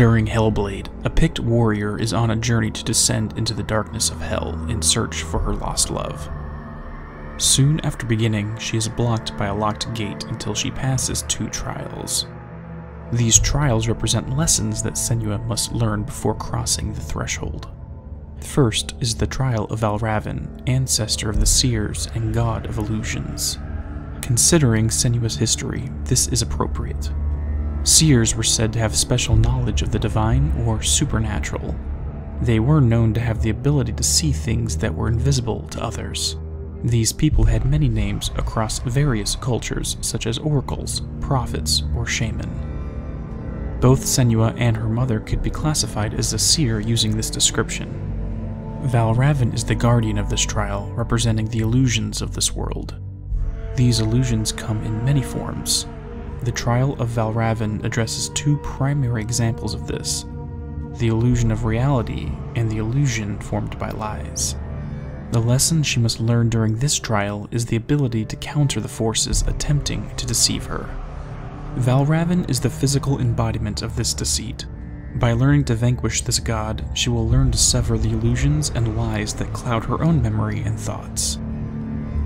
During Hellblade, a Pict warrior is on a journey to descend into the darkness of Hell in search for her lost love. Soon after beginning, she is blocked by a locked gate until she passes 2 trials. These trials represent lessons that Senua must learn before crossing the threshold. First is the trial of Valravn, ancestor of the Seers and god of illusions. Considering Senua's history, this is appropriate. Seers were said to have special knowledge of the divine or supernatural. They were known to have the ability to see things that were invisible to others. These people had many names across various cultures, such as oracles, prophets, or shaman. Both Senua and her mother could be classified as a seer using this description. Valravn is the guardian of this trial, representing the illusions of this world. These illusions come in many forms. The trial of Valravn addresses 2 primary examples of this: the illusion of reality and the illusion formed by lies. The lesson she must learn during this trial is the ability to counter the forces attempting to deceive her. Valravn is the physical embodiment of this deceit. By learning to vanquish this god, she will learn to sever the illusions and lies that cloud her own memory and thoughts.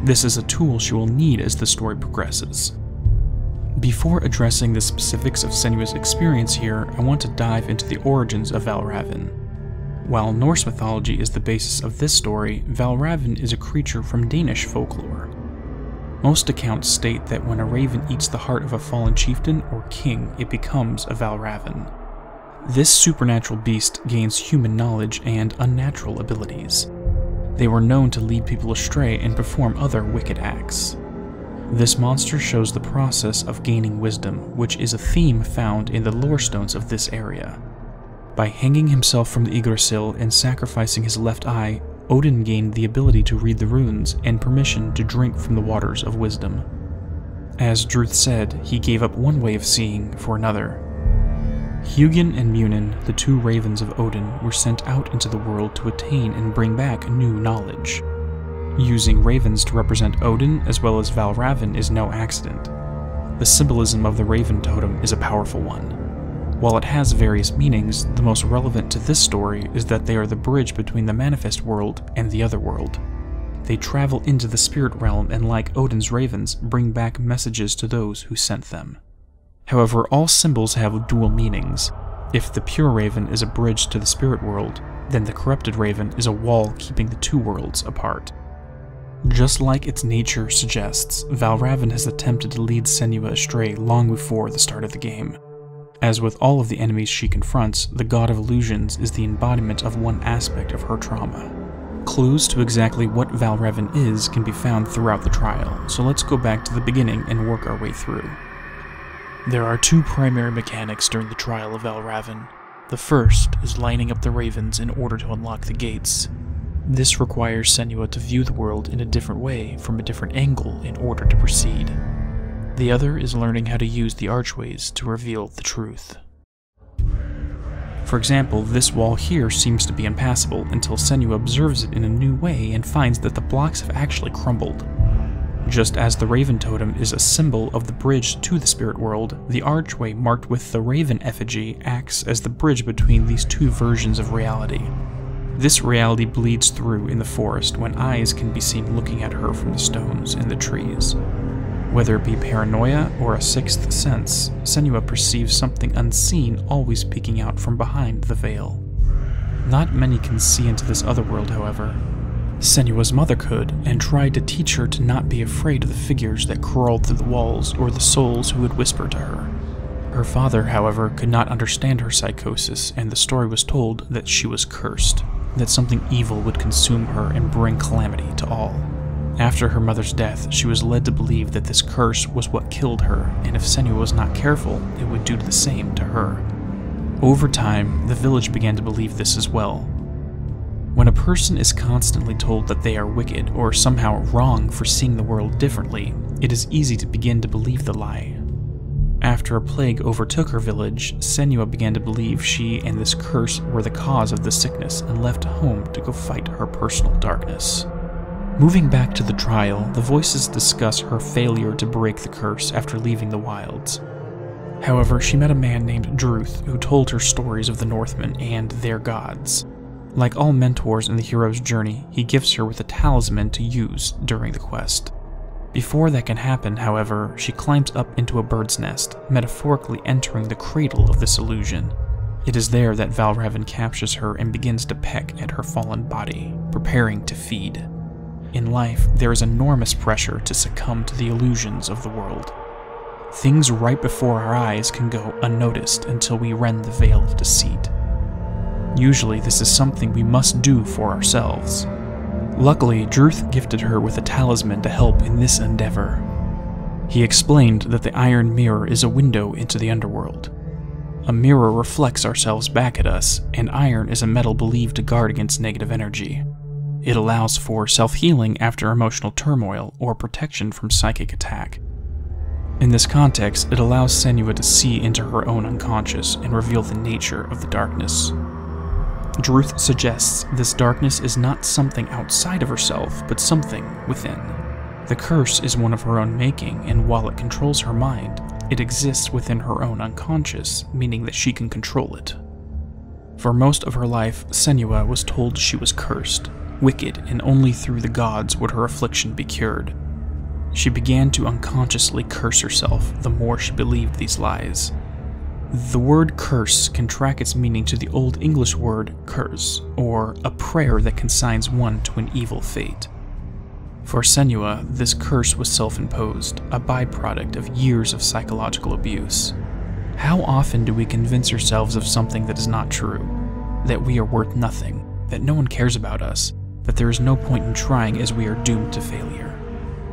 This is a tool she will need as the story progresses. Before addressing the specifics of Senua's experience here, I want to dive into the origins of Valravn. While Norse mythology is the basis of this story, Valravn is a creature from Danish folklore. Most accounts state that when a raven eats the heart of a fallen chieftain or king, it becomes a Valravn. This supernatural beast gains human knowledge and unnatural abilities. They were known to lead people astray and perform other wicked acts. This monster shows the process of gaining wisdom, which is a theme found in the lore stones of this area. By hanging himself from the Yggdrasil and sacrificing his left eye, Odin gained the ability to read the runes and permission to drink from the waters of wisdom. As Druth said, he gave up one way of seeing for another. Huginn and Muninn, the 2 ravens of Odin, were sent out into the world to attain and bring back new knowledge. Using ravens to represent Odin as well as Valravn is no accident. The symbolism of the raven totem is a powerful one. While it has various meanings, the most relevant to this story is that they are the bridge between the manifest world and the other world. They travel into the spirit realm and, like Odin's ravens, bring back messages to those who sent them. However, all symbols have dual meanings. If the pure raven is a bridge to the spirit world, then the corrupted raven is a wall keeping the 2 worlds apart. Just like its nature suggests, Valravn has attempted to lead Senua astray long before the start of the game. As with all of the enemies she confronts, the god of illusions is the embodiment of one aspect of her trauma. Clues to exactly what Valravn is can be found throughout the trial, so let's go back to the beginning and work our way through. There are 2 primary mechanics during the trial of Valravn. The first is lining up the ravens in order to unlock the gates. This requires Senua to view the world in a different way, from a different angle, in order to proceed. The other is learning how to use the archways to reveal the truth. For example, this wall here seems to be impassable until Senua observes it in a new way and finds that the blocks have actually crumbled. Just as the raven totem is a symbol of the bridge to the spirit world, the archway marked with the raven effigy acts as the bridge between these 2 versions of reality. This reality bleeds through in the forest when eyes can be seen looking at her from the stones and the trees. Whether it be paranoia or a 6th sense, Senua perceives something unseen always peeking out from behind the veil. Not many can see into this other world, however. Senua's mother could, and tried to teach her to not be afraid of the figures that crawled through the walls or the souls who would whisper to her. Her father, however, could not understand her psychosis, and the story was told that she was cursed, that something evil would consume her and bring calamity to all. After her mother's death, she was led to believe that this curse was what killed her, and if Senua was not careful, it would do the same to her. Over time, the village began to believe this as well. When a person is constantly told that they are wicked or somehow wrong for seeing the world differently, it is easy to begin to believe the lie. After a plague overtook her village, Senua began to believe she and this curse were the cause of the sickness and left home to go fight her personal darkness. Moving back to the trial, the voices discuss her failure to break the curse after leaving the wilds. However, she met a man named Druth who told her stories of the Northmen and their gods. Like all mentors in the hero's journey, he gifts her with a talisman to use during the quest. Before that can happen, however, she climbs up into a bird's nest, metaphorically entering the cradle of this illusion. It is there that Valravn captures her and begins to peck at her fallen body, preparing to feed. In life, there is enormous pressure to succumb to the illusions of the world. Things right before our eyes can go unnoticed until we rend the veil of deceit. Usually, this is something we must do for ourselves. Luckily, Druth gifted her with a talisman to help in this endeavor. He explained that the Iron Mirror is a window into the underworld. A mirror reflects ourselves back at us, and iron is a metal believed to guard against negative energy. It allows for self-healing after emotional turmoil or protection from psychic attack. In this context, it allows Senua to see into her own unconscious and reveal the nature of the darkness. Druth suggests this darkness is not something outside of herself, but something within. The curse is one of her own making, and while it controls her mind, it exists within her own unconscious, meaning that she can control it. For most of her life, Senua was told she was cursed, wicked, and only through the gods would her affliction be cured. She began to unconsciously curse herself the more she believed these lies. The word curse can track its meaning to the Old English word curse, or a prayer that consigns one to an evil fate. For Senua, this curse was self-imposed, a byproduct of years of psychological abuse. How often do we convince ourselves of something that is not true? That we are worth nothing, that no one cares about us, that there is no point in trying as we are doomed to failure.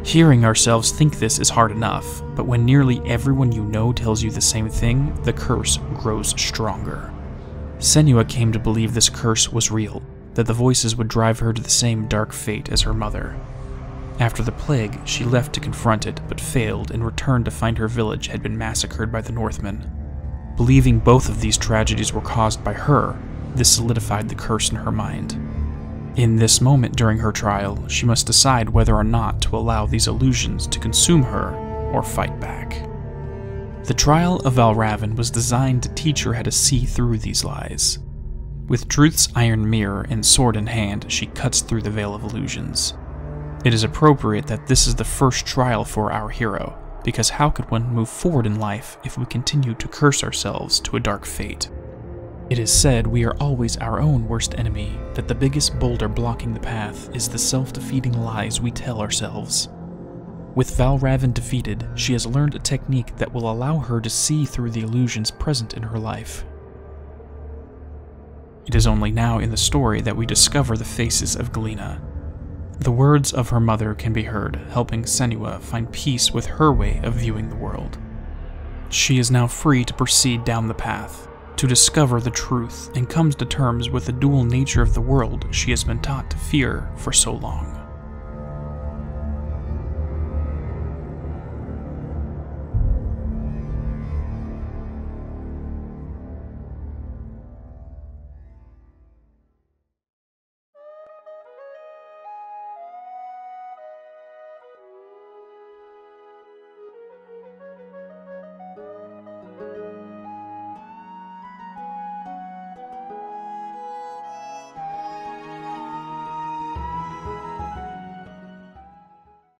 Hearing ourselves think this is hard enough, but when nearly everyone you know tells you the same thing, the curse grows stronger. Senua came to believe this curse was real, that the voices would drive her to the same dark fate as her mother. After the plague, she left to confront it, but failed and returned to find her village had been massacred by the Northmen. Believing both of these tragedies were caused by her, this solidified the curse in her mind. In this moment during her trial, she must decide whether or not to allow these illusions to consume her or fight back. The trial of Valravn was designed to teach her how to see through these lies. With Druth's iron mirror and sword in hand, she cuts through the veil of illusions. It is appropriate that this is the first trial for our hero, because how could one move forward in life if we continue to curse ourselves to a dark fate? It is said we are always our own worst enemy, that the biggest boulder blocking the path is the self-defeating lies we tell ourselves. With Valravn defeated, she has learned a technique that will allow her to see through the illusions present in her life. It is only now in the story that we discover the faces of Galena. The words of her mother can be heard, helping Senua find peace with her way of viewing the world. She is now free to proceed down the path, to discover the truth, and comes to terms with the dual nature of the world she has been taught to fear for so long.